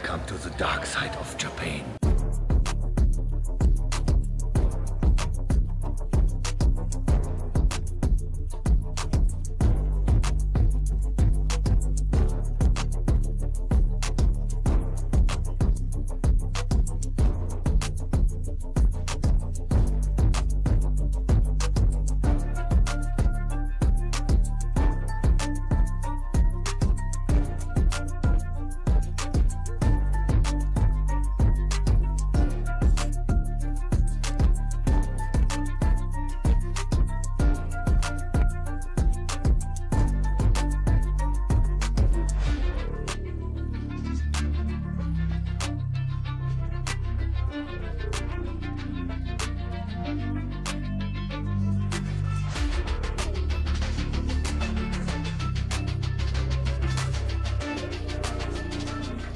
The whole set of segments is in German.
Welcome to the dark side of Japan.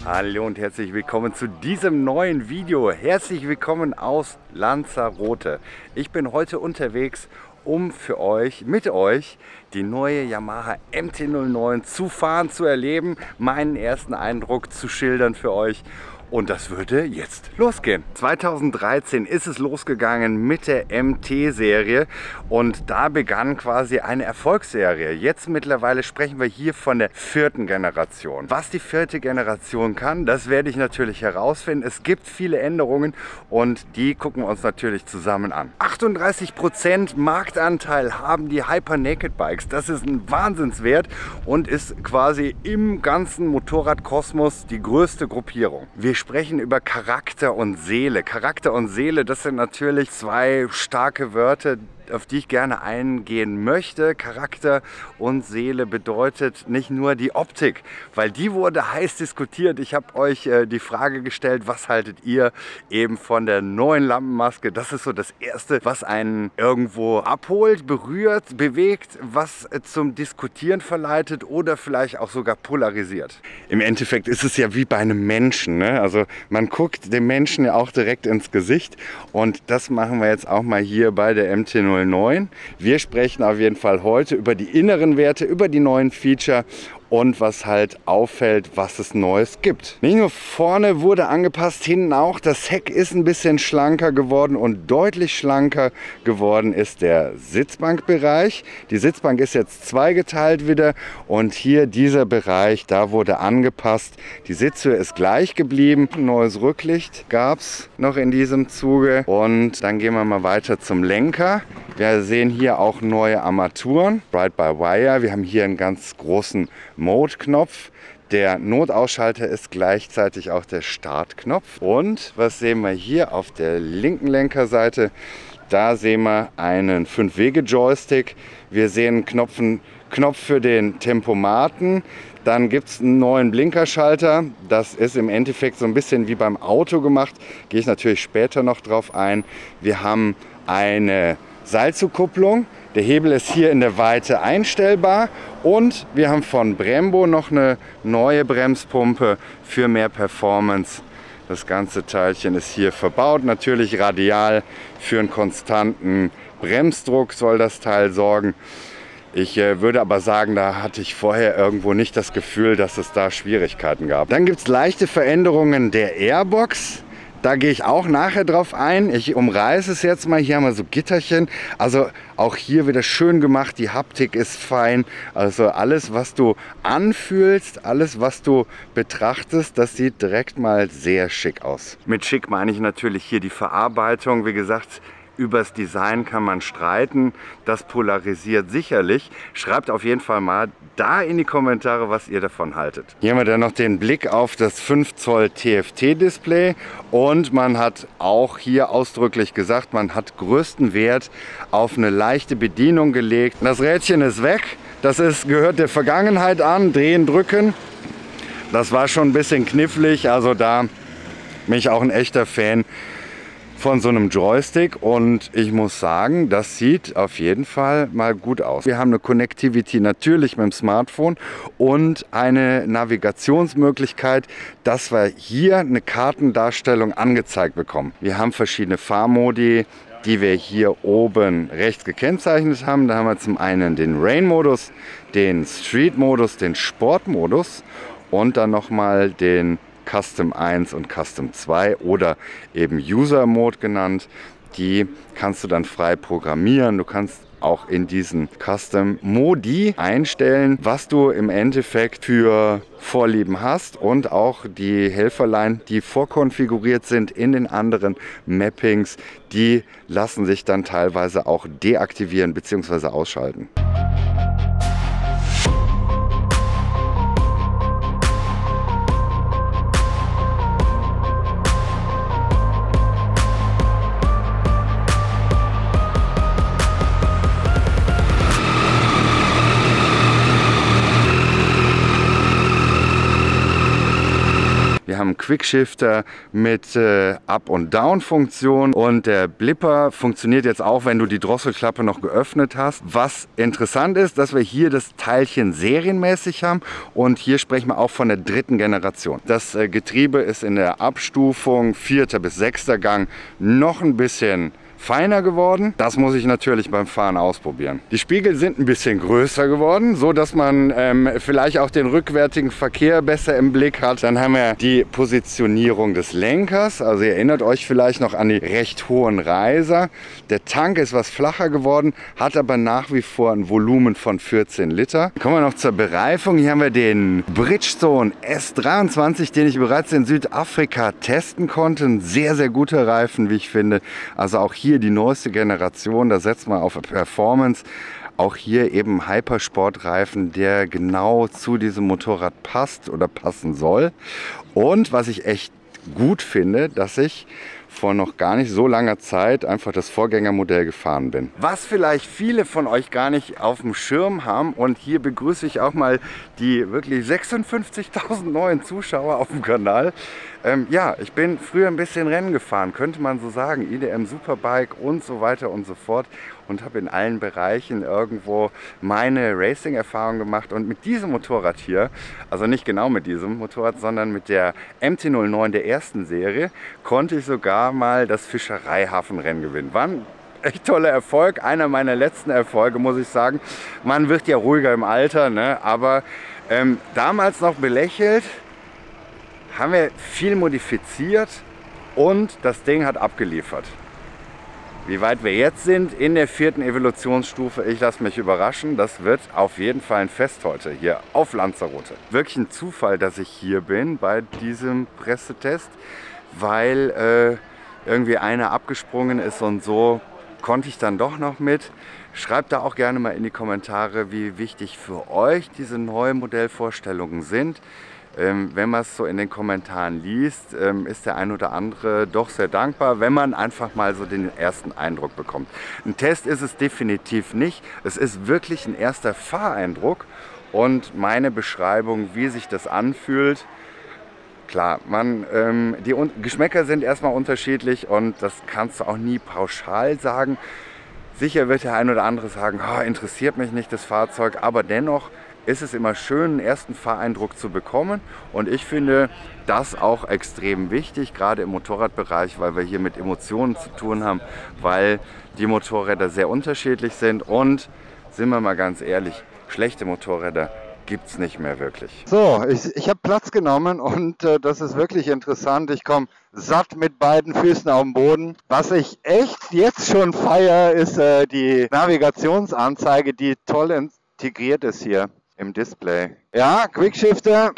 Hallo und herzlich willkommen zu diesem neuen Video. Herzlich willkommen aus Lanzarote. Ich bin heute unterwegs, um für euch, mit euch, die neue Yamaha MT-09 zu fahren, zu erleben, meinen ersten Eindruck zu schildern für euch. Und das würde jetzt losgehen. 2013 ist es losgegangen mit der MT-Serie und da begann quasi eine Erfolgsserie. Jetzt mittlerweile sprechen wir hier von der vierten Generation. Was die vierte Generation kann, das werde ich natürlich herausfinden. Es gibt viele Änderungen und die gucken wir uns natürlich zusammen an. 38% Marktanteil haben die Hyper-Naked-Bikes. Das ist ein Wahnsinnswert und ist quasi im ganzen Motorradkosmos die größte Gruppierung. Wir sprechen über Charakter und Seele. Charakter und Seele, das sind natürlich zwei starke Wörter, auf die ich gerne eingehen möchte. Charakter und Seele bedeutet nicht nur die Optik, weil die wurde heiß diskutiert. Ich habe euch die Frage gestellt, was haltet ihr eben von der neuen Lampenmaske? Das ist so das Erste, was einen irgendwo abholt, berührt, bewegt, was zum Diskutieren verleitet oder vielleicht auch sogar polarisiert. Im Endeffekt ist es ja wie bei einem Menschen, ne? Also man guckt dem Menschen ja auch direkt ins Gesicht und das machen wir jetzt auch mal hier bei der MT-09. Wir sprechen auf jeden Fall heute über die inneren Werte, über die neuen Feature und was halt auffällt, was es Neues gibt. Nicht nur vorne wurde angepasst, hinten auch. Das Heck ist ein bisschen schlanker geworden und deutlich schlanker geworden ist der Sitzbankbereich. Die Sitzbank ist jetzt zweigeteilt wieder und hier dieser Bereich, da wurde angepasst. Die Sitzhöhe ist gleich geblieben. Neues Rücklicht gab es noch in diesem Zuge. Und dann gehen wir mal weiter zum Lenker. Wir sehen hier auch neue Armaturen, Ride-by-Wire. Wir haben hier einen ganz großen Mode-Knopf. Der Notausschalter ist gleichzeitig auch der Startknopf. Und was sehen wir hier auf der linken Lenkerseite? Da sehen wir einen 5-Wege-Joystick. Wir sehen einen Knopf für den Tempomaten. Dann gibt es einen neuen Blinkerschalter. Das ist im Endeffekt so ein bisschen wie beim Auto gemacht. Gehe ich natürlich später noch drauf ein. Wir haben eine Seilzugkupplung. Der Hebel ist hier in der Weite einstellbar und wir haben von Brembo noch eine neue Bremspumpe für mehr Performance. Das ganze Teilchen ist hier verbaut, natürlich radial. Für einen konstanten Bremsdruck soll das Teil sorgen. Ich würde aber sagen, da hatte ich vorher irgendwo nicht das Gefühl, dass es da Schwierigkeiten gab. Dann gibt es leichte Veränderungen der Airbox. Da gehe ich auch nachher drauf ein. Ich umreiße es jetzt mal. Hier haben wir so Gitterchen. Also auch hier wieder schön gemacht. Die Haptik ist fein. Also alles, was du anfühlst, alles, was du betrachtest, das sieht direkt mal sehr schick aus. Mit schick meine ich natürlich hier die Verarbeitung. Wie gesagt, übers Design kann man streiten. Das polarisiert sicherlich. Schreibt auf jeden Fall mal da in die Kommentare, was ihr davon haltet. Hier haben wir dann noch den Blick auf das 5 Zoll TFT-Display. Und man hat auch hier ausdrücklich gesagt, man hat größten Wert auf eine leichte Bedienung gelegt. Das Rädchen ist weg. Das gehört der Vergangenheit an. Drehen, drücken. Das war schon ein bisschen knifflig. Also da bin ich auch ein echter Fan von so einem Joystick und ich muss sagen, das sieht auf jeden Fall mal gut aus. Wir haben eine Connectivity natürlich mit dem Smartphone und eine Navigationsmöglichkeit, dass wir hier eine Kartendarstellung angezeigt bekommen. Wir haben verschiedene Fahrmodi, die wir hier oben rechts gekennzeichnet haben. Da haben wir zum einen den Rain-Modus, den Street-Modus, den Sport-Modus und dann nochmal den Custom 1 und Custom 2 oder eben User Mode genannt. Die kannst du dann frei programmieren. Du kannst auch in diesen Custom Modi einstellen, was du im Endeffekt für Vorlieben hast, und auch die Helferlein, die vorkonfiguriert sind in den anderen Mappings, die lassen sich dann teilweise auch deaktivieren bzw. ausschalten. Quickshifter mit Up- und Down-Funktion, und der Blipper funktioniert jetzt auch, wenn du die Drosselklappe noch geöffnet hast. Was interessant ist, dass wir hier das Teilchen serienmäßig haben, und hier sprechen wir auch von der dritten Generation. Das Getriebe ist in der Abstufung 4. bis 6. Gang noch ein bisschen feiner geworden. Das muss ich natürlich beim Fahren ausprobieren. Die Spiegel sind ein bisschen größer geworden, so dass man vielleicht auch den rückwärtigen Verkehr besser im Blick hat. Dann haben wir die Positionierung des Lenkers. Also ihr erinnert euch vielleicht noch an die recht hohen Reiser. Der Tank ist was flacher geworden, hat aber nach wie vor ein Volumen von 14 Liter. Kommen wir noch zur Bereifung. Hier haben wir den Bridgestone S23, den ich bereits in Südafrika testen konnte. Ein sehr, sehr guter Reifen, wie ich finde. Also auch hier die neueste Generation, da setzt man auf Performance. Auch hier eben Hypersportreifen, der genau zu diesem Motorrad passt oder passen soll. Und was ich echt gut finde, dass ich vor noch gar nicht so langer Zeit einfach das Vorgängermodell gefahren bin. Was vielleicht viele von euch gar nicht auf dem Schirm haben, und hier begrüße ich auch mal die wirklich 56.000 neuen Zuschauer auf dem Kanal. Ja, ich bin früher ein bisschen Rennen gefahren, könnte man so sagen, IDM Superbike und so weiter und so fort, und habe in allen Bereichen irgendwo meine Racing-Erfahrung gemacht. Und mit diesem Motorrad hier, also nicht genau mit diesem Motorrad, sondern mit der MT-09 der ersten Serie, konnte ich sogar mal das Fischereihafenrennen gewinnen. Wann? Echt toller Erfolg, einer meiner letzten Erfolge, muss ich sagen. Man wird ja ruhiger im Alter, ne? Aber damals noch belächelt, haben wir viel modifiziert und das Ding hat abgeliefert. Wie weit wir jetzt sind in der 4. Evolutionsstufe, ich lasse mich überraschen. Das wird auf jeden Fall ein Fest heute hier auf Lanzarote. Wirklich ein Zufall, dass ich hier bin bei diesem Pressetest, weil irgendwie einer abgesprungen ist, und so konnte ich dann doch noch mit. Schreibt da auch gerne mal in die Kommentare, wie wichtig für euch diese neuen Modellvorstellungen sind. Wenn man es so in den Kommentaren liest, ist der ein oder andere doch sehr dankbar, wenn man einfach mal so den ersten Eindruck bekommt. Ein Test ist es definitiv nicht. Es ist wirklich ein erster Fahreindruck, und meine Beschreibung, wie sich das anfühlt, klar, die Geschmäcker sind erstmal unterschiedlich, und das kannst du auch nie pauschal sagen. Sicher wird der ein oder andere sagen, oh, interessiert mich nicht das Fahrzeug, aber dennoch ist es immer schön, einen ersten Fahreindruck zu bekommen, und ich finde das auch extrem wichtig, gerade im Motorradbereich, weil wir hier mit Emotionen zu tun haben, weil die Motorräder sehr unterschiedlich sind, und sind wir mal ganz ehrlich, schlechte Motorräder gibt es nicht mehr wirklich. So, ich habe Platz genommen, und das ist wirklich interessant. Ich komme satt mit beiden Füßen auf den Boden. Was ich echt jetzt schon feiere, ist die Navigationsanzeige, die toll integriert ist hier im Display. Ja, Quickshifter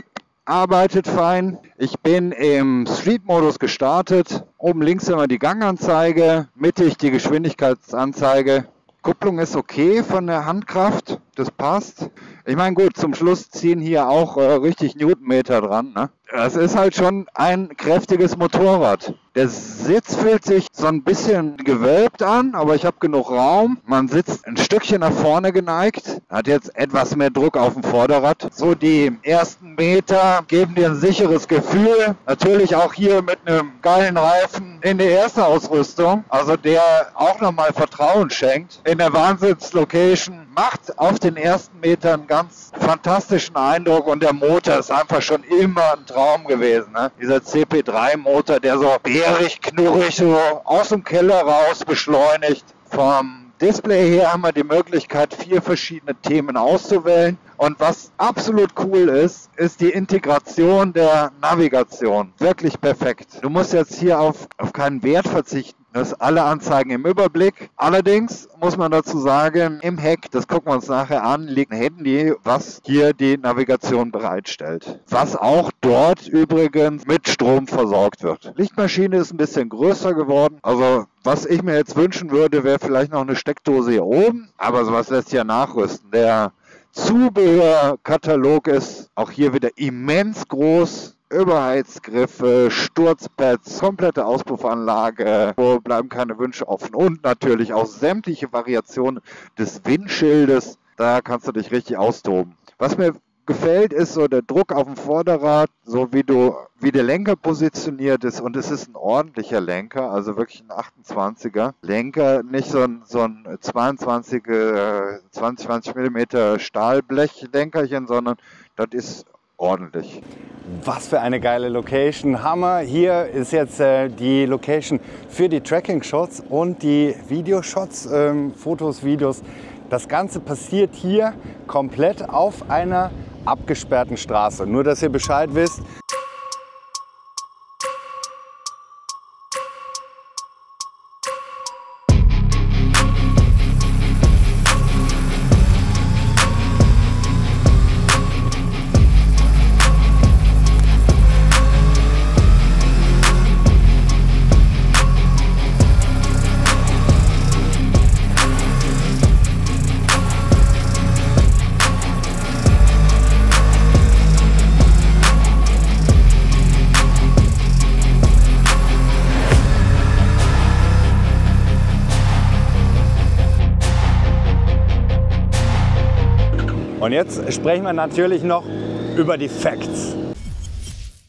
arbeitet fein. Ich bin im Street-Modus gestartet. Oben links haben wir die Ganganzeige, mittig die Geschwindigkeitsanzeige. Kupplung ist okay von der Handkraft, das passt. Ich meine, gut, zum Schluss ziehen hier auch richtig Newtonmeter dran, ne? Das ist halt schon ein kräftiges Motorrad. Der Sitz fühlt sich so ein bisschen gewölbt an, aber ich habe genug Raum. Man sitzt ein Stückchen nach vorne geneigt, hat jetzt etwas mehr Druck auf dem Vorderrad. So die ersten Meter geben dir ein sicheres Gefühl. Natürlich auch hier mit einem geilen Reifen in der erste Ausrüstung, also der auch nochmal Vertrauen schenkt. In der Wahnsinns-Location macht auf den ersten Metern einen ganz fantastischen Eindruck, und der Motor ist einfach schon immer ein Traum gewesen, ne? Dieser CP3-Motor, der so bärig, knurrig, so aus dem Keller raus beschleunigt, vom Display hier haben wir die Möglichkeit, 4 verschiedene Themen auszuwählen. Und was absolut cool ist, ist die Integration der Navigation. Wirklich perfekt. Du musst jetzt hier auf keinen Wert verzichten. Das sind alle Anzeigen im Überblick. Allerdings muss man dazu sagen, im Heck, das gucken wir uns nachher an, liegt ein Handy, was hier die Navigation bereitstellt. Was auch dort übrigens mit Strom versorgt wird. Lichtmaschine ist ein bisschen größer geworden. Also was ich mir jetzt wünschen würde, wäre vielleicht noch eine Steckdose hier oben. Aber sowas lässt sich ja nachrüsten. Der Zubehörkatalog ist auch hier wieder immens groß. Überheizgriffe, Sturzpads, komplette Auspuffanlage, wo bleiben keine Wünsche offen und natürlich auch sämtliche Variationen des Windschildes, da kannst du dich richtig austoben. Was mir gefällt, ist so der Druck auf dem Vorderrad, so wie der Lenker positioniert ist, und es ist ein ordentlicher Lenker, also wirklich ein 28er Lenker, nicht so ein 20 mm Stahlblechlenkerchen, sondern das ist ordentlich. Was für eine geile Location. Hammer. Hier ist jetzt die Location für die Tracking-Shots und die Videoshots, Fotos, Videos. Das Ganze passiert hier komplett auf einer abgesperrten Straße. Nur, dass ihr Bescheid wisst. Und jetzt sprechen wir natürlich noch über die Facts.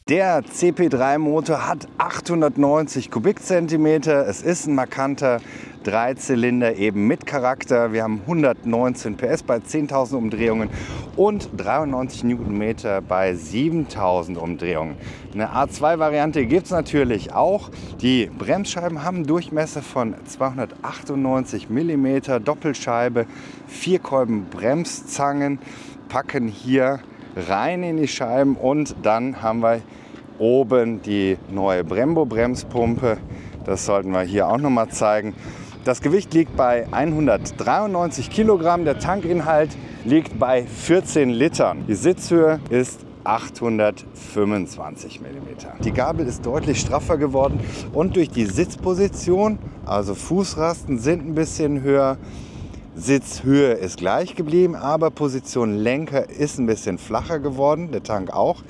Der CP3-Motor hat 890 Kubikzentimeter. Es ist ein markanter Dreizylinder eben mit Charakter. Wir haben 119 PS bei 10.000 Umdrehungen und 93 Newtonmeter bei 7.000 Umdrehungen. Eine A2-Variante gibt es natürlich auch. Die Bremsscheiben haben einen Durchmesser von 298 mm, Doppelscheibe, 4 Kolben Bremszangen packen hier rein in die Scheiben, und dann haben wir oben die neue Brembo Bremspumpe. Das sollten wir hier auch noch mal zeigen. Das Gewicht liegt bei 193 Kilogramm, der Tankinhalt liegt bei 14 Litern. Die Sitzhöhe ist 825 mm. Die Gabel ist deutlich straffer geworden und durch die Sitzposition, also Fußrasten sind ein bisschen höher, Sitzhöhe ist gleich geblieben, aber Position Lenker ist ein bisschen flacher geworden, der Tank auch.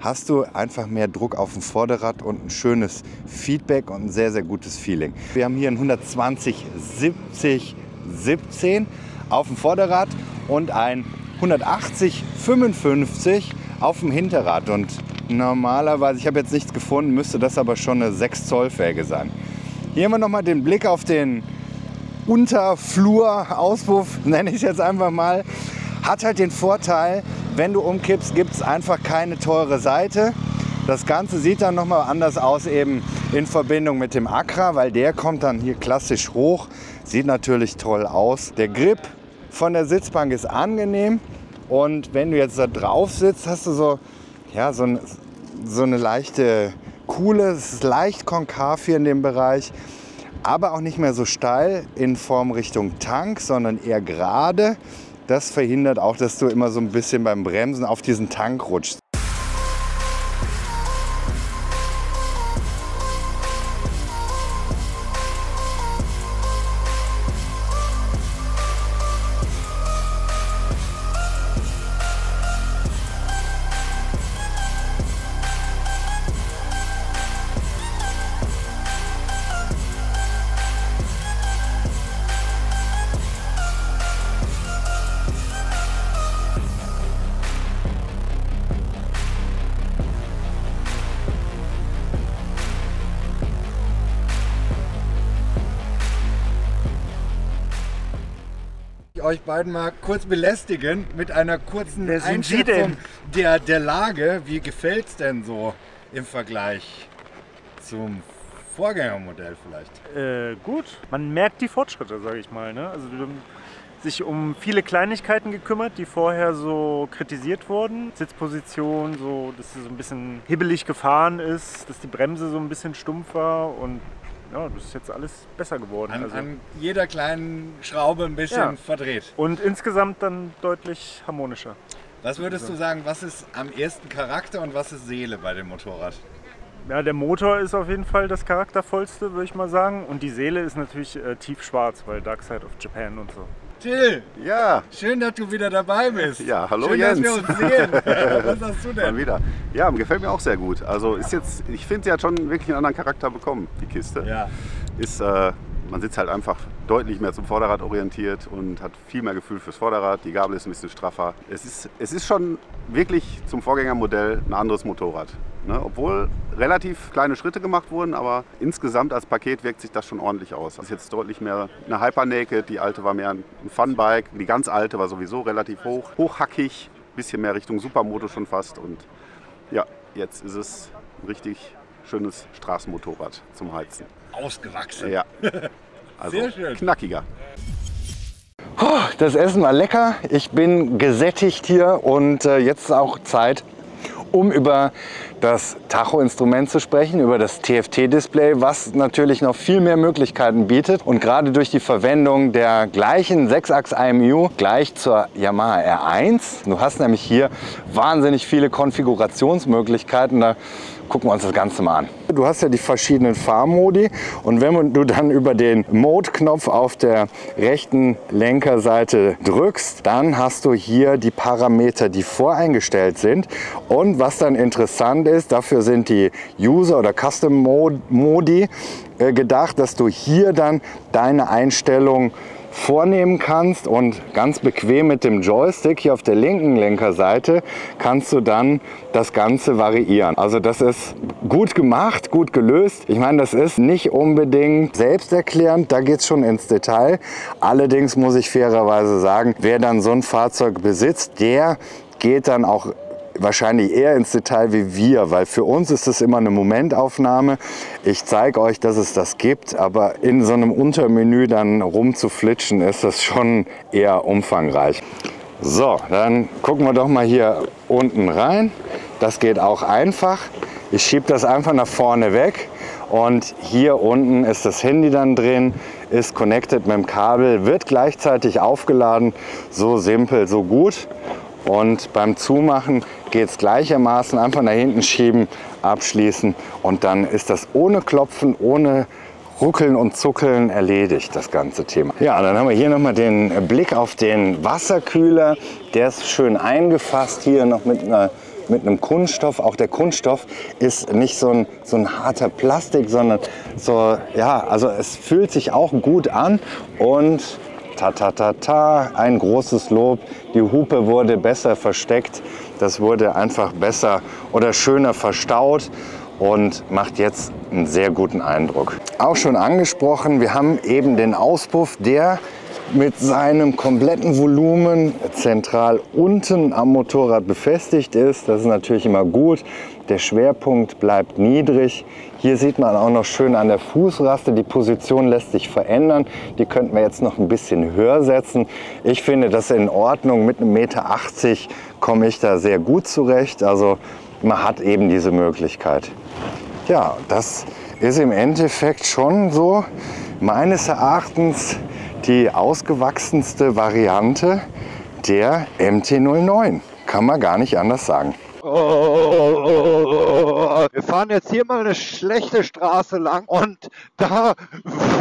Hast du einfach mehr Druck auf dem Vorderrad und ein schönes Feedback und ein sehr, sehr gutes Feeling. Wir haben hier ein 120/70/17 auf dem Vorderrad und ein 180/55 auf dem Hinterrad. Und normalerweise, ich habe jetzt nichts gefunden, müsste das aber schon eine 6 Zoll Felge sein. Hier haben wir nochmal den Blick auf den Unterflur-Auspuff, nenne ich es jetzt einfach mal, hat halt den Vorteil, wenn du umkippst, gibt es einfach keine teure Seite. Das Ganze sieht dann nochmal anders aus eben in Verbindung mit dem Acra, weil der kommt dann hier klassisch hoch, sieht natürlich toll aus. Der Grip von der Sitzbank ist angenehm, und wenn du jetzt da drauf sitzt, hast du so, ja, so eine leichte Kuhle, es ist leicht konkav hier in dem Bereich. Aber auch nicht mehr so steil in Form Richtung Tank, sondern eher gerade. Das verhindert auch, dass du immer so ein bisschen beim Bremsen auf diesen Tank rutschst. Euch beiden mal kurz belästigen mit einer kurzen Einschätzung der Lage. Wie gefällt es denn so im Vergleich zum Vorgängermodell vielleicht. Gut, man merkt die Fortschritte, sage ich mal, ne? Also sich um viele Kleinigkeiten gekümmert, die vorher so kritisiert wurden. Sitzposition, so, dass sie so ein bisschen hibbelig gefahren ist, dass die Bremse so ein bisschen stumpf war und ja, das ist jetzt alles besser geworden. An jeder kleinen Schraube ein bisschen verdreht. Und insgesamt dann deutlich harmonischer. Was würdest du sagen, was ist am ersten Charakter und was ist Seele bei dem Motorrad? Ja, der Motor ist auf jeden Fall das charaktervollste, würde ich mal sagen. Und die Seele ist natürlich tiefschwarz, weil Dark Side of Japan und so. Till! Ja! Schön, dass du wieder dabei bist! Ja, hallo Jens! Schön, dass wir uns sehen! Was hast du denn? Mal wieder. Ja, gefällt mir auch sehr gut. Also ist jetzt, ich finde, sie hat schon wirklich einen anderen Charakter bekommen, die Kiste. Ja. Ist, man sitzt halt einfach deutlich mehr zum Vorderrad orientiert und hat viel mehr Gefühl fürs Vorderrad. Die Gabel ist ein bisschen straffer. Es ist schon wirklich zum Vorgängermodell ein anderes Motorrad. Ne? Obwohl relativ kleine Schritte gemacht wurden, aber insgesamt als Paket wirkt sich das schon ordentlich aus. Das ist jetzt deutlich mehr eine Hyper-Naked, die alte war mehr ein Funbike, die ganz alte war sowieso relativ hochhackig, ein bisschen mehr Richtung Supermoto schon fast. Und ja, jetzt ist es richtig schönes Straßenmotorrad zum Heizen. Ausgewachsen. Ja, also sehr schön. Knackiger. Das Essen war lecker. Ich bin gesättigt hier und jetzt ist auch Zeit, um über das Tacho-Instrument zu sprechen, über das TFT-Display, was natürlich noch viel mehr Möglichkeiten bietet. Und gerade durch die Verwendung der gleichen 6-Achs-IMU gleich zur Yamaha R1. Du hast nämlich hier wahnsinnig viele Konfigurationsmöglichkeiten. Da gucken wir uns das Ganze mal an. Du hast ja die verschiedenen Fahrmodi und wenn du dann über den Mode-Knopf auf der rechten Lenkerseite drückst, dann hast du hier die Parameter, die voreingestellt sind. Und was dann interessant ist, dafür sind die User- oder Custom-Modi gedacht, dass du hier dann deine Einstellung vornehmen kannst und ganz bequem mit dem Joystick hier auf der linken Lenkerseite kannst du dann das Ganze variieren. Also das ist gut gemacht, gut gelöst. Ich meine, das ist nicht unbedingt selbsterklärend, da geht es schon ins Detail. Allerdings muss ich fairerweise sagen, wer dann so ein Fahrzeug besitzt, der geht dann auch wahrscheinlich eher ins Detail wie wir, weil für uns ist es immer eine Momentaufnahme. Ich zeige euch, dass es das gibt, aber in so einem Untermenü dann rumzuflitschen, ist das schon eher umfangreich. So, dann gucken wir doch mal hier unten rein. Das geht auch einfach. Ich schiebe das einfach nach vorne weg und hier unten ist das Handy dann drin, ist connected mit dem Kabel, wird gleichzeitig aufgeladen. So simpel, so gut. Und beim Zumachen geht es gleichermaßen einfach nach hinten schieben, abschließen und dann ist das ohne Klopfen, ohne Ruckeln und Zuckeln erledigt, das ganze Thema. Ja, dann haben wir hier nochmal den Blick auf den Wasserkühler. Der ist schön eingefasst hier noch mit einem Kunststoff. Auch der Kunststoff ist nicht so ein harter Plastik, sondern so, ja, also es fühlt sich auch gut an und ta-ta-ta-ta, ein großes Lob. Die Hupe wurde besser versteckt. Das wurde einfach besser oder schöner verstaut und macht jetzt einen sehr guten Eindruck. Auch schon angesprochen, wir haben eben den Auspuff, der mit seinem kompletten Volumen zentral unten am Motorrad befestigt ist. Das ist natürlich immer gut. Der Schwerpunkt bleibt niedrig. Hier sieht man auch noch schön an der Fußraste, die Position lässt sich verändern. Die könnten wir jetzt noch ein bisschen höher setzen. Ich finde das in Ordnung. Mit 1,80 Meter komme ich da sehr gut zurecht. Also man hat eben diese Möglichkeit. Ja, das ist im Endeffekt schon so meines Erachtens die ausgewachsenste Variante der MT-09. Kann man gar nicht anders sagen. Oh. Wir fahren jetzt hier mal eine schlechte Straße lang und da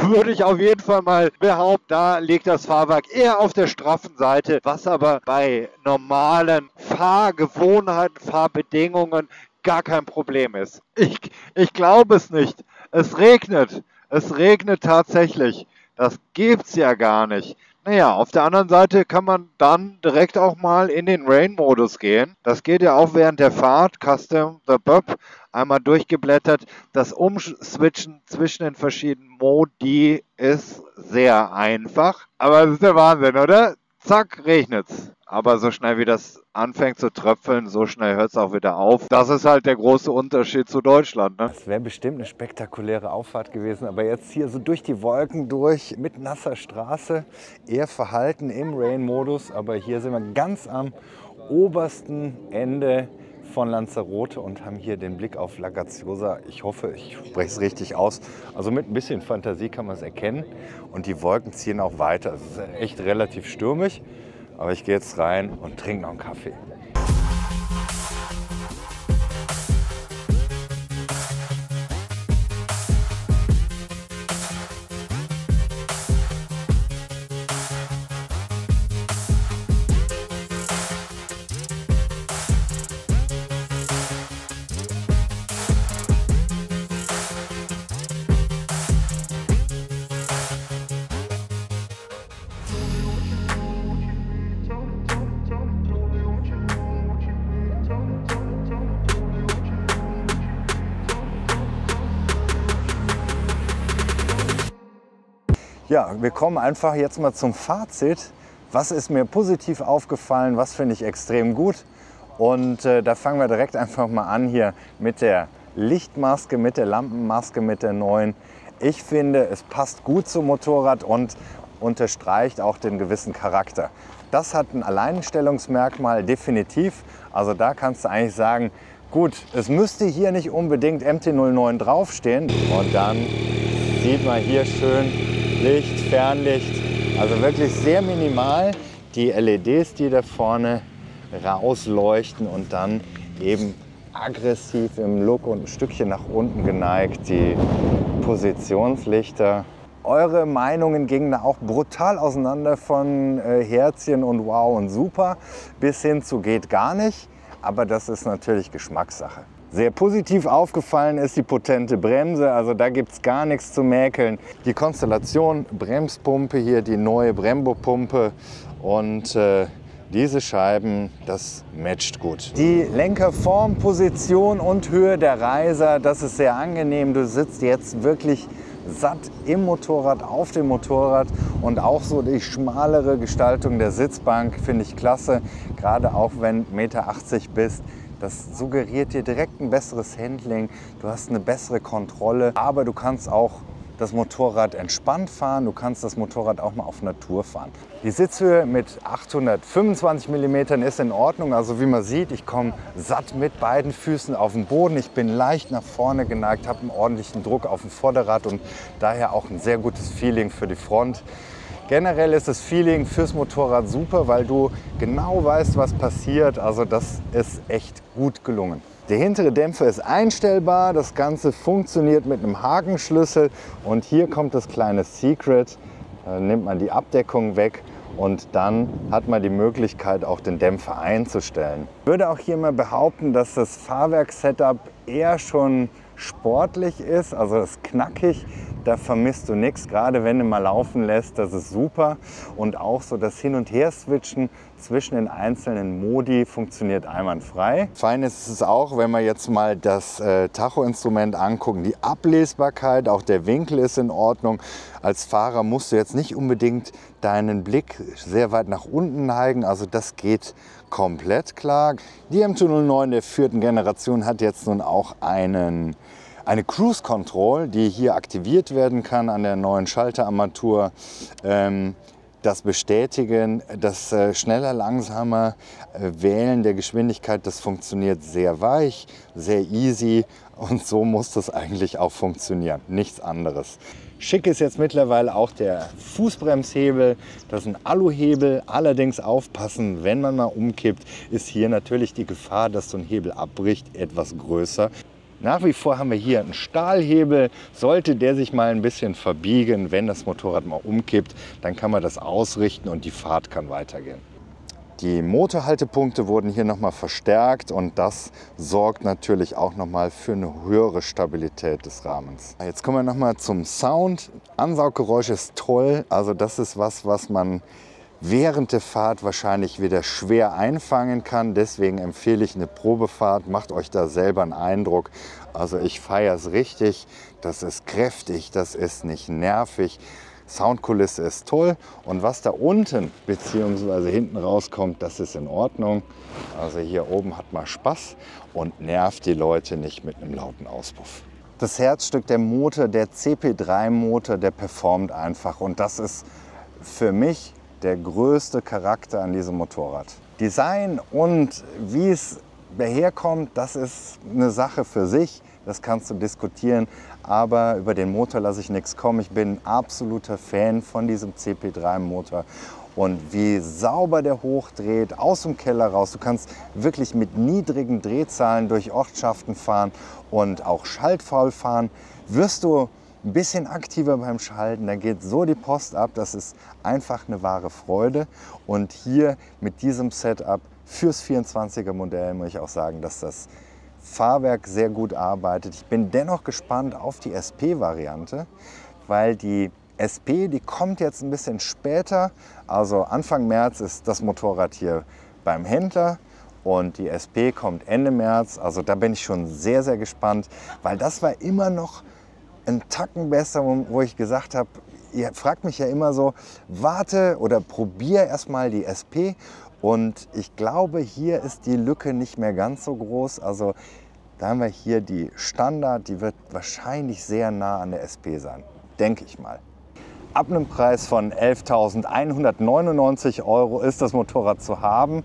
würde ich auf jeden Fall mal behaupten, da liegt das Fahrwerk eher auf der straffen Seite, was aber bei normalen Fahrgewohnheiten, Fahrbedingungen gar kein Problem ist. Ich glaube es nicht. Es regnet tatsächlich. Das gibt's ja gar nicht. Naja, auf der anderen Seite kann man dann direkt auch mal in den Rain-Modus gehen. Das geht ja auch während der Fahrt. Custom, the Bob, einmal durchgeblättert. Das Umswitchen zwischen den verschiedenen Modi ist sehr einfach. Aber das ist der Wahnsinn, oder? zack, regnet's. Aber so schnell wie das anfängt zu tröpfeln, so schnell hört es auch wieder auf. Das ist halt der große Unterschied zu Deutschland, ne? Das wäre bestimmt eine spektakuläre Auffahrt gewesen, aber jetzt hier so durch die Wolken durch, mit nasser Straße, eher verhalten im Rain-Modus. Aber hier sind wir ganz am obersten Ende von Lanzarote und haben hier den Blick auf La Graziosa. Ich hoffe, ich spreche es richtig aus. Also mit ein bisschen Fantasie kann man es erkennen. Und die Wolken ziehen auch weiter. Es ist echt relativ stürmisch. Aber ich gehe jetzt rein und trinke noch einen Kaffee. Ja, wir kommen einfach jetzt mal zum Fazit. Was ist mir positiv aufgefallen, was finde ich extrem gut? Und da fangen wir direkt einfach mal an hier mit der Lichtmaske, mit der Lampenmaske, mit der neuen. Ich finde, es passt gut zum Motorrad und unterstreicht auch den gewissen Charakter. Das hat ein Alleinstellungsmerkmal, definitiv. Also da kannst du eigentlich sagen, gut, es müsste hier nicht unbedingt MT-09 draufstehen. Und dann sieht man hier schön Licht, Fernlicht, also wirklich sehr minimal. Die LEDs, die da vorne rausleuchten und dann eben aggressiv im Look und ein Stückchen nach unten geneigt, die Positionslichter. Eure Meinungen gingen da auch brutal auseinander von Herzchen und wow und super bis hin zu geht gar nicht. Aber das ist natürlich Geschmackssache. Sehr positiv aufgefallen ist die potente Bremse, also da gibt es gar nichts zu mäkeln. Die Konstellation Bremspumpe hier, die neue Brembo-Pumpe und diese Scheiben, das matcht gut. Die Lenkerform, Position und Höhe der Reiser, das ist sehr angenehm. Du sitzt jetzt wirklich satt im Motorrad, auf dem Motorrad und auch so die schmalere Gestaltung der Sitzbank finde ich klasse. Gerade auch wenn du 1,80 Meter bist. Das suggeriert dir direkt ein besseres Handling, du hast eine bessere Kontrolle, aber du kannst auch das Motorrad entspannt fahren, du kannst das Motorrad auch mal auf Natur fahren. Die Sitzhöhe mit 825 mm ist in Ordnung, also wie man sieht, ich komme satt mit beiden Füßen auf den Boden, ich bin leicht nach vorne geneigt, habe einen ordentlichen Druck auf dem Vorderrad und daher auch ein sehr gutes Feeling für die Front. Generell ist das Feeling fürs Motorrad super, weil du genau weißt, was passiert. Also das ist echt gut gelungen. Der hintere Dämpfer ist einstellbar. Das Ganze funktioniert mit einem Hakenschlüssel. Und hier kommt das kleine Secret. Da nimmt man die Abdeckung weg und dann hat man die Möglichkeit, auch den Dämpfer einzustellen. Ich würde auch hier mal behaupten, dass das Fahrwerkssetup eher schon sportlich ist, also es ist knackig, da vermisst du nichts, gerade wenn du mal laufen lässt, das ist super. Und auch so das Hin- und Her-Switchen zwischen den einzelnen Modi funktioniert einwandfrei. Fein ist es auch, wenn wir jetzt mal das Tacho-Instrument angucken, die Ablesbarkeit, auch der Winkel ist in Ordnung. Als Fahrer musst du jetzt nicht unbedingt deinen Blick sehr weit nach unten neigen, also das geht komplett klar. Die MT-09 der vierten Generation hat jetzt nun auch eine Cruise Control, die hier aktiviert werden kann an der neuen Schalterarmatur. Das Bestätigen, das schneller, langsamer Wählen der Geschwindigkeit, das funktioniert sehr weich, sehr easy und so muss das eigentlich auch funktionieren, nichts anderes. Schick ist jetzt mittlerweile auch der Fußbremshebel, das ist ein Aluhebel, allerdings aufpassen, wenn man mal umkippt, ist hier natürlich die Gefahr, dass so ein Hebel abbricht, etwas größer. Nach wie vor haben wir hier einen Stahlhebel, sollte der sich mal ein bisschen verbiegen, wenn das Motorrad mal umkippt, dann kann man das ausrichten und die Fahrt kann weitergehen. Die Motorhaltepunkte wurden hier nochmal verstärkt und das sorgt natürlich auch nochmal für eine höhere Stabilität des Rahmens. Jetzt kommen wir nochmal zum Sound. Ansauggeräusch ist toll, also das ist was man während der Fahrt wahrscheinlich wieder schwer einfangen kann. Deswegen empfehle ich eine Probefahrt, macht euch da selber einen Eindruck. Also ich feiere es richtig, das ist kräftig, das ist nicht nervig. Soundkulisse ist toll und was da unten bzw. hinten rauskommt, das ist in Ordnung. Also hier oben hat man Spaß und nervt die Leute nicht mit einem lauten Auspuff. Das Herzstück, der Motor, der CP3-Motor, der performt einfach und das ist für mich der größte Charakter an diesem Motorrad. Design und wie es daherkommt, das ist eine Sache für sich, das kannst du diskutieren, aber über den Motor lasse ich nichts kommen. Ich bin ein absoluter Fan von diesem CP3-Motor und wie sauber der hochdreht, aus dem Keller raus. Du kannst wirklich mit niedrigen Drehzahlen durch Ortschaften fahren und auch schaltfaul fahren. Wirst du ein bisschen aktiver beim Schalten, dann geht so die Post ab. Das ist einfach eine wahre Freude und hier mit diesem Setup fürs 24er Modell muss ich auch sagen, dass das Fahrwerk sehr gut arbeitet. Ich bin dennoch gespannt auf die SP-Variante, weil die SP, die kommt jetzt ein bisschen später. Also Anfang März ist das Motorrad hier beim Händler und die SP kommt Ende März. Also da bin ich schon sehr, sehr gespannt, weil das war immer noch ein Tacken besser, wo ich gesagt habe, ihr fragt mich ja immer so, warte oder probier erstmal die SP. Und ich glaube, hier ist die Lücke nicht mehr ganz so groß. Also da haben wir hier die Standard, die wird wahrscheinlich sehr nah an der SP sein, denke ich mal. Ab einem Preis von 11.199 € ist das Motorrad zu haben.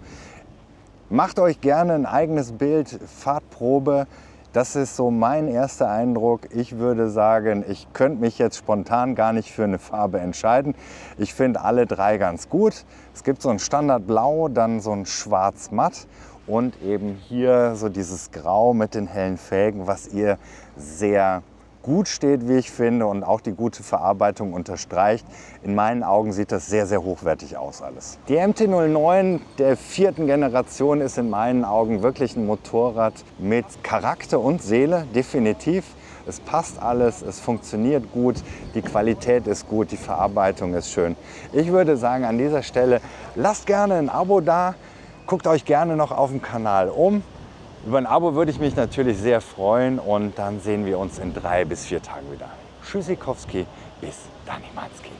Macht euch gerne ein eigenes Bild, Fahrprobe. Das ist so mein erster Eindruck. Ich würde sagen, ich könnte mich jetzt spontan gar nicht für eine Farbe entscheiden. Ich finde alle drei ganz gut. Es gibt so ein Standardblau, dann so ein Schwarz-Matt und eben hier so dieses Grau mit den hellen Felgen, was ihr sehr gut steht, wie ich finde, und auch die gute Verarbeitung unterstreicht. In meinen Augen sieht das sehr, sehr hochwertig aus alles. Die MT-09 der vierten Generation ist in meinen Augen wirklich ein Motorrad mit Charakter und Seele, definitiv. Es passt alles, es funktioniert gut, die Qualität ist gut, die Verarbeitung ist schön. Ich würde sagen, an dieser Stelle, lasst gerne ein Abo da, guckt euch gerne noch auf dem Kanal um. Über ein Abo würde ich mich natürlich sehr freuen und dann sehen wir uns in 3 bis 4 Tagen wieder. Tschüssikowski, bis Danimanski.